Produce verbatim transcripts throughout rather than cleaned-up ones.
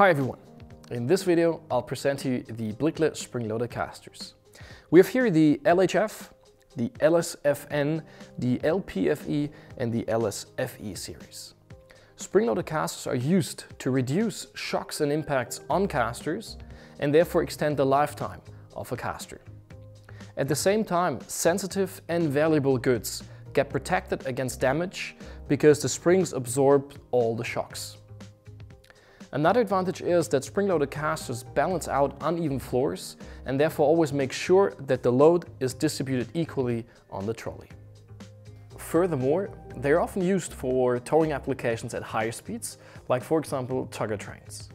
Hi everyone, in this video I'll present to you the Blickle spring-loaded casters. We have here the L H F, the L S F N, the L P F E and the L S F E series. Spring-loaded casters are used to reduce shocks and impacts on casters and therefore extend the lifetime of a caster. At the same time, sensitive and valuable goods get protected against damage because the springs absorb all the shocks. Another advantage is that spring-loaded casters balance out uneven floors and therefore always make sure that the load is distributed equally on the trolley. Furthermore, they are often used for towing applications at higher speeds, like for example tugger trains.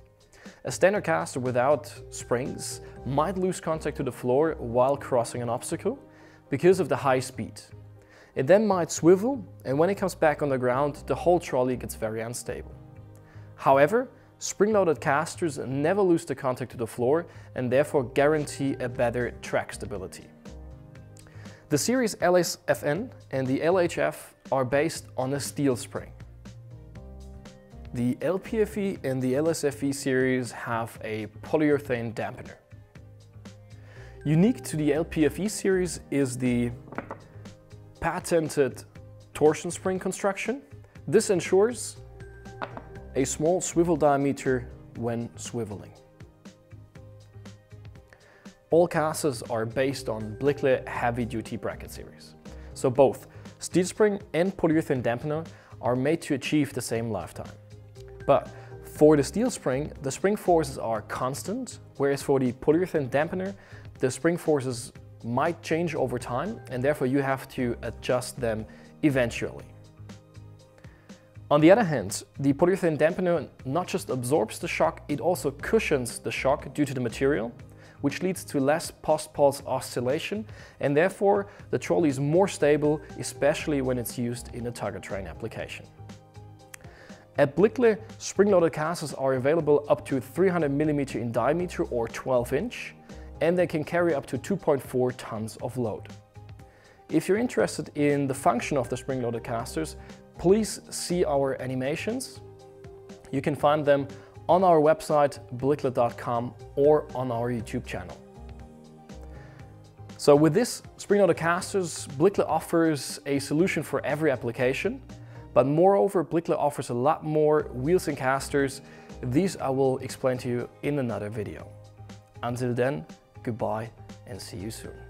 A standard caster without springs might lose contact to the floor while crossing an obstacle because of the high speed. It then might swivel, and when it comes back on the ground, the whole trolley gets very unstable. However, spring-loaded casters never lose the contact to the floor and therefore guarantee a better track stability. The series L S F N and the L H F are based on a steel spring. The L P F E and the L S F E series have a polyurethane dampener. Unique to the L P F E series is the patented torsion spring construction. This ensures a small swivel diameter when swiveling. All casters are based on Blickle heavy-duty bracket series. So both steel spring and polyurethane dampener are made to achieve the same lifetime. But for the steel spring, the spring forces are constant, whereas for the polyurethane dampener, the spring forces might change over time and therefore you have to adjust them eventually. On the other hand, the polyurethane dampener not just absorbs the shock, it also cushions the shock due to the material, which leads to less post-pulse oscillation, and therefore the trolley is more stable, especially when it's used in a tugger train application. At Blickle, spring-loaded casters are available up to three hundred millimeters in diameter or twelve inch, and they can carry up to two point four tons of load. If you're interested in the function of the spring-loaded casters, please see our animations. You can find them on our website blickle dot com or on our YouTube channel. So with this spring-loaded casters, Blickle offers a solution for every application, but moreover Blickle offers a lot more wheels and casters. These I will explain to you in another video. Until then, goodbye and see you soon.